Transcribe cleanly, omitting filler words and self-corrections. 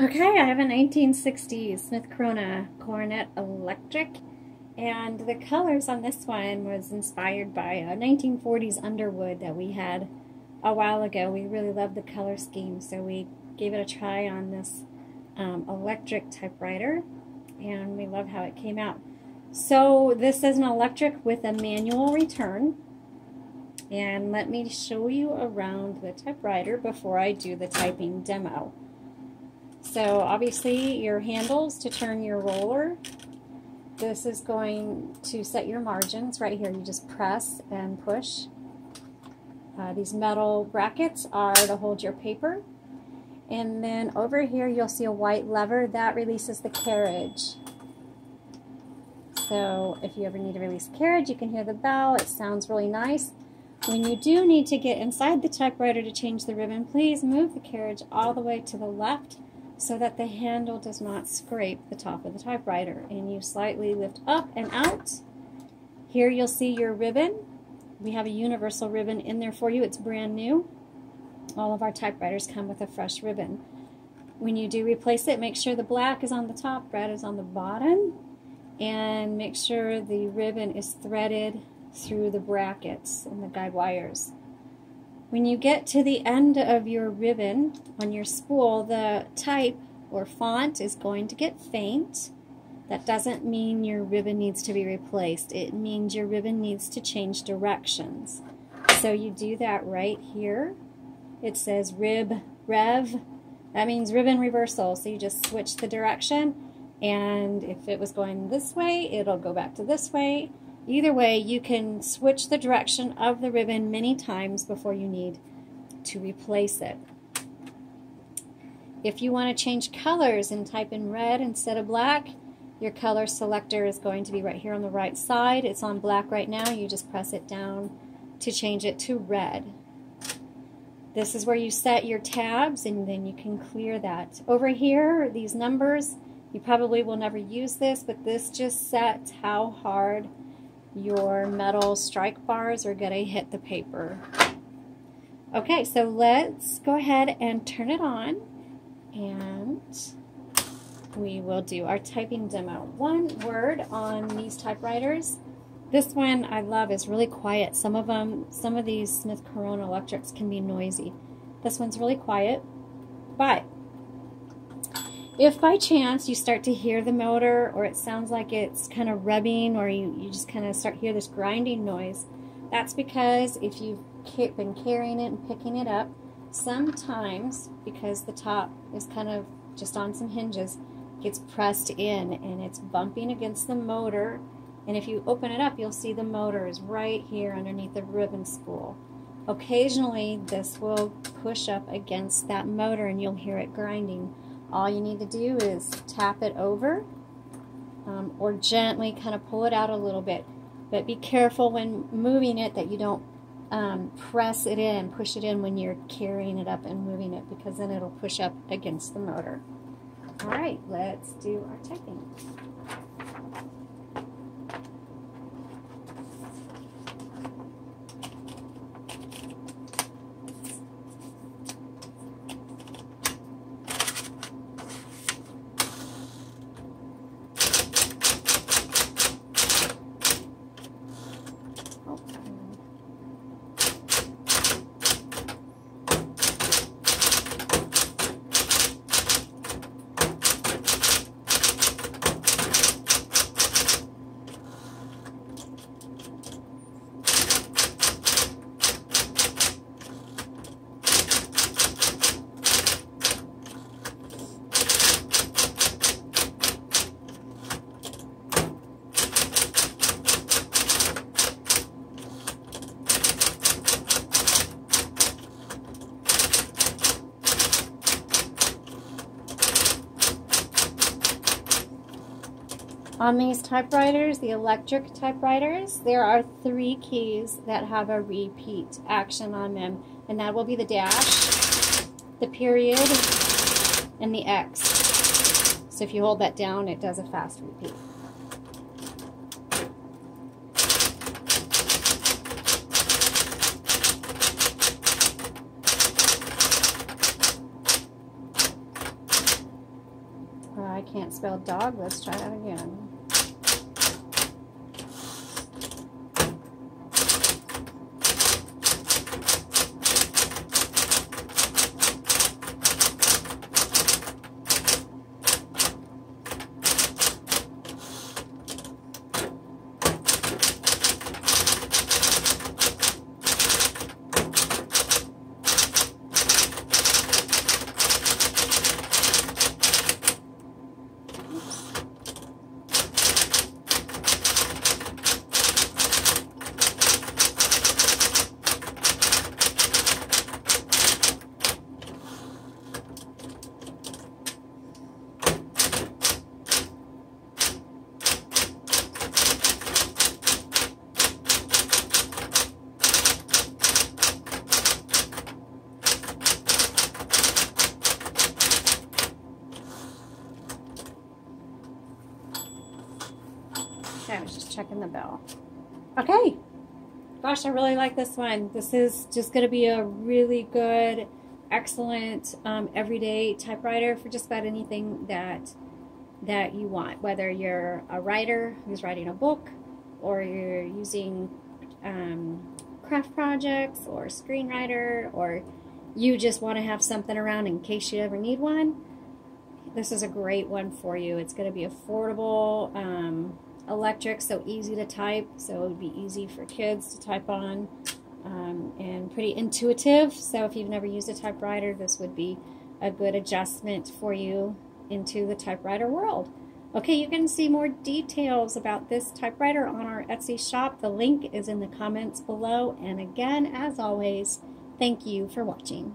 Okay, I have a 1960 Smith Corona Coronet Electric, and the colors on this one was inspired by a 1940s Underwood that we had a while ago. We really loved the color scheme, so we gave it a try on this electric typewriter, and we love how it came out. So this is an electric with a manual return, and let me show you around the typewriter before I do the typing demo. So obviously your handles to turn your roller. This is going to set your margins right here. You just press and push. These metal brackets are to hold your paper. And then over here you'll see a white lever that releases the carriage. So if you ever need to release the carriage, you can hear the bell. It sounds really nice. When you do need to get inside the typewriter to change the ribbon, please move the carriage all the way to the left so that the handle does not scrape the top of the typewriter, and you slightly lift up and out. Here you'll see your ribbon. We have a universal ribbon in there for you. It's brand new. All of our typewriters come with a fresh ribbon. When you do replace it, make sure the black is on the top, red is on the bottom, and make sure the ribbon is threaded through the brackets and the guide wires. When you get to the end of your ribbon on your spool, the type or font is going to get faint. That doesn't mean your ribbon needs to be replaced. It means your ribbon needs to change directions. So you do that right here. It says rev. That means ribbon reversal. So you just switch the direction, and if it was going this way, it'll go back to this way. Either way, you can switch the direction of the ribbon many times before you need to replace it. If you want to change colors and type in red instead of black, your color selector is going to be right here on the right side. It's on black right now. You just press it down to change it to red. This is where you set your tabs, and then you can clear that. Over here are these numbers. You probably will never use this, but this just sets how hard your metal strike bars are going to hit the paper. Okay, so let's go ahead and turn it on, and we will do our typing demo. One word on these typewriters. This one I love is really quiet. Some of these Smith Corona Electrics can be noisy. This one's really quiet, but if by chance you start to hear the motor, or it sounds like it's kind of rubbing, or you just kind of hear this grinding noise, that's because if you've been carrying it and picking it up, sometimes because the top is kind of just on some hinges, it gets pressed in and it's bumping against the motor. And if you open it up, you'll see the motor is right here underneath the ribbon spool. Occasionally this will push up against that motor and you'll hear it grinding. All you need to do is tap it over or gently kind of pull it out a little bit. But be careful when moving it that you don't push it in when you're carrying it up and moving it, because then it'll push up against the motor. All right, let's do our typing. On these typewriters, the electric typewriters, there are 3 keys that have a repeat action on them, and that will be the dash, the period, and the X. So if you hold that down, it does a fast repeat. I can't spell dog. Let's try that again. I was just checking the bell. Okay. Gosh, I really like this one. This is just going to be a really good, excellent, everyday typewriter for just about anything that you want. Whether you're a writer who's writing a book, or you're using craft projects, or a screenwriter, or you just want to have something around in case you ever need one, this is a great one for you. It's going to be affordable. Electric, so easy to type, so it would be easy for kids to type on, and pretty intuitive. So if you've never used a typewriter, this would be a good adjustment for you into the typewriter world. Okay, you can see more details about this typewriter on our Etsy shop. The link is in the comments below. And again, as always, thank you for watching.